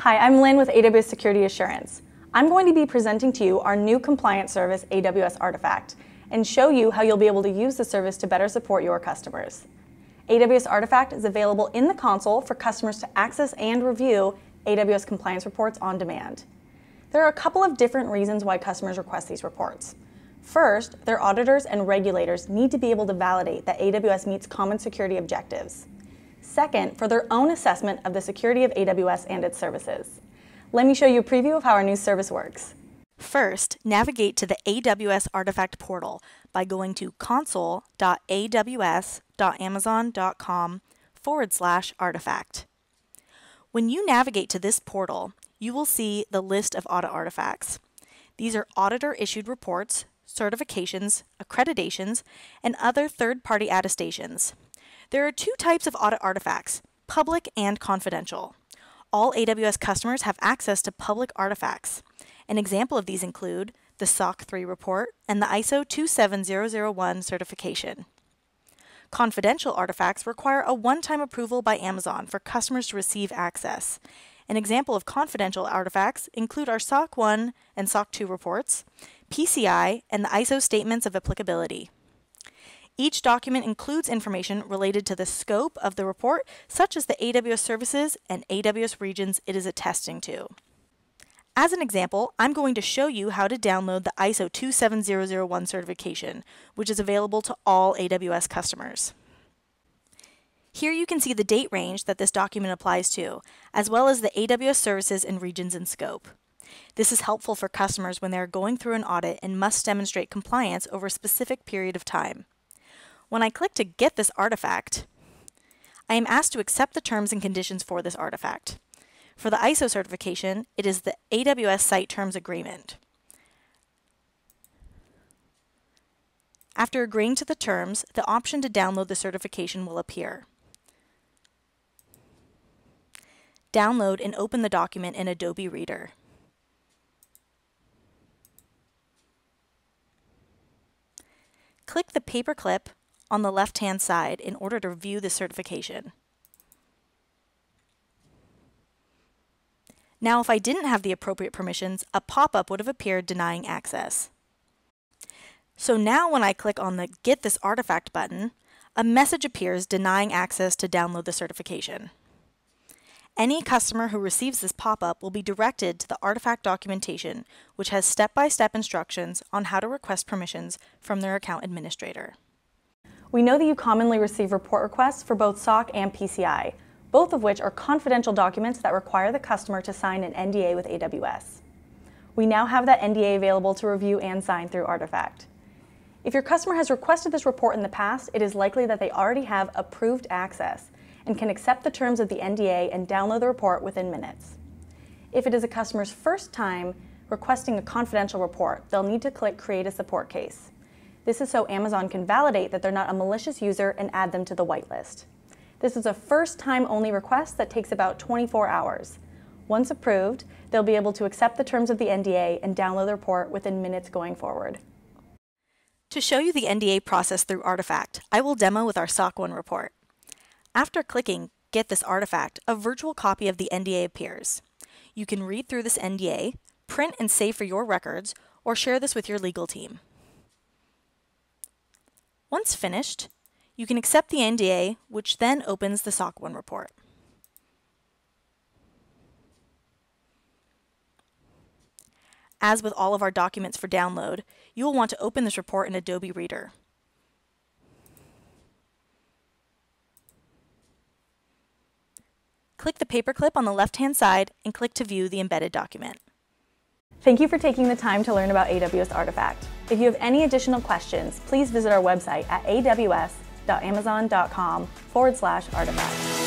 Hi, I'm Lynn with AWS Security Assurance. I'm going to be presenting to you our new compliance service, AWS Artifact, and show you how you'll be able to use the service to better support your customers. AWS Artifact is available in the console for customers to access and review AWS compliance reports on demand. There are a couple of different reasons why customers request these reports. First, their auditors and regulators need to be able to validate that AWS meets common security objectives. Second, for their own assessment of the security of AWS and its services. Let me show you a preview of how our new service works. First, navigate to the AWS Artifact portal by going to console.aws.amazon.com/artifact. When you navigate to this portal, you will see the list of audit artifacts. These are auditor-issued reports, certifications, accreditations, and other third-party attestations. There are two types of audit artifacts, public and confidential. All AWS customers have access to public artifacts. An example of these include the SOC 3 report and the ISO 27001 certification. Confidential artifacts require a one-time approval by Amazon for customers to receive access. An example of confidential artifacts include our SOC 1 and SOC 2 reports, PCI, and the ISO statements of applicability. Each document includes information related to the scope of the report, such as the AWS services and AWS regions it is attesting to. As an example, I'm going to show you how to download the ISO 27001 certification, which is available to all AWS customers. Here you can see the date range that this document applies to, as well as the AWS services and regions in scope. This is helpful for customers when they are going through an audit and must demonstrate compliance over a specific period of time. When I click to get this artifact, I am asked to accept the terms and conditions for this artifact. For the ISO certification, it is the AWS Site Terms Agreement. After agreeing to the terms, the option to download the certification will appear. Download and open the document in Adobe Reader. Click the paperclip on the left-hand side in order to view the certification. Now, if I didn't have the appropriate permissions, a pop-up would have appeared denying access. So now when I click on the Get This Artifact button, a message appears denying access to download the certification. Any customer who receives this pop-up will be directed to the artifact documentation, which has step-by-step instructions on how to request permissions from their account administrator. We know that you commonly receive report requests for both SOC and PCI, both of which are confidential documents that require the customer to sign an NDA with AWS. We now have that NDA available to review and sign through Artifact. If your customer has requested this report in the past, it is likely that they already have approved access and can accept the terms of the NDA and download the report within minutes. If it is a customer's first time requesting a confidential report, they'll need to click Create a Support Case. This is so Amazon can validate that they're not a malicious user and add them to the whitelist. This is a first-time only request that takes about 24 hours. Once approved, they'll be able to accept the terms of the NDA and download the report within minutes going forward. To show you the NDA process through Artifact, I will demo with our SOC 1 report. After clicking Get This Artifact, a virtual copy of the NDA appears. You can read through this NDA, print and save for your records, or share this with your legal team. Once finished, you can accept the NDA, which then opens the SOC 1 report. As with all of our documents for download, you will want to open this report in Adobe Reader. Click the paperclip on the left-hand side and click to view the embedded document. Thank you for taking the time to learn about AWS Artifact. If you have any additional questions, please visit our website at aws.amazon.com/artifact.